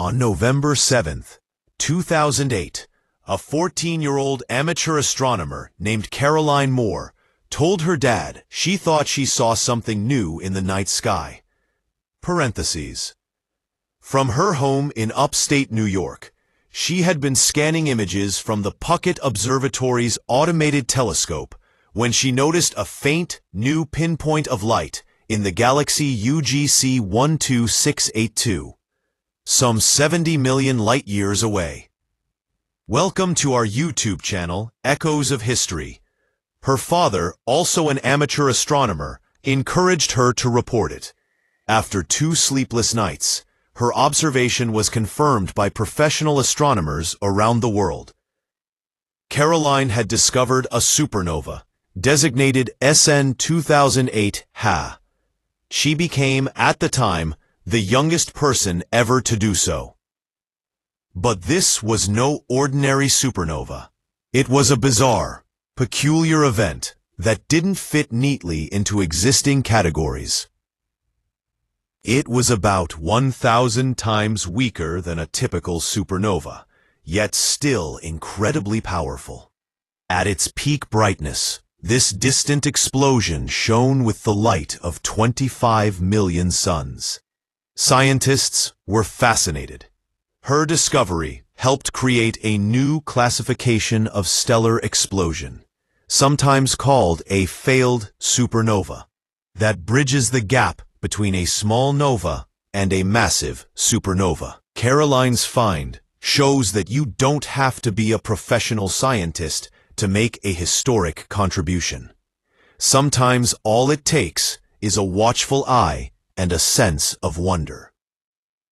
On November 7, 2008, a 14-year-old amateur astronomer named Caroline Moore told her dad she thought she saw something new in the night sky. Parentheses. From her home in upstate New York, she had been scanning images from the Puckett Observatory's automated telescope when she noticed a faint, new pinpoint of light in the galaxy UGC 12682, some 70 million light-years away. Welcome to our YouTube channel, Echoes of History. Her father, also an amateur astronomer, encouraged her to report it. After 2 sleepless nights, her observation was confirmed by professional astronomers around the world. Caroline had discovered a supernova, designated SN 2008ha. She became, at the time, the youngest person ever to do so. But this was no ordinary supernova. It was a bizarre, peculiar event that didn't fit neatly into existing categories. It was about 1,000 times weaker than a typical supernova, yet still incredibly powerful. At its peak brightness, this distant explosion shone with the light of 25 million suns. Scientists were fascinated. Her discovery helped create a new classification of stellar explosion, sometimes called a failed supernova, that bridges the gap between a small nova and a massive supernova. Caroline's find shows that you don't have to be a professional scientist to make a historic contribution. Sometimes all it takes is a watchful eye and a sense of wonder.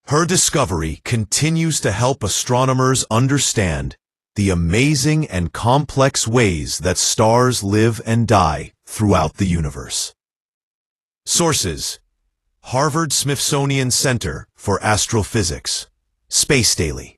Her discovery continues to help astronomers understand the amazing and complex ways that stars live and die throughout the universe. Sources: Harvard-Smithsonian Center for Astrophysics, Space Daily.